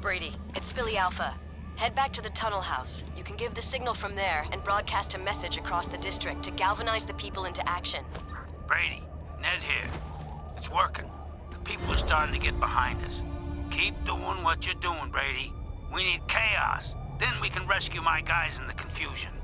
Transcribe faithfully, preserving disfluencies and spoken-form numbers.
Brady, it's Philly Alpha. Head back to the tunnel house. You can give the signal from there and broadcast a message across the district to galvanize the people into action. Brady, Ned here. It's working. The people are starting to get behind us. Keep doing what you're doing, Brady. We need chaos. Then we can rescue my guys in the confusion.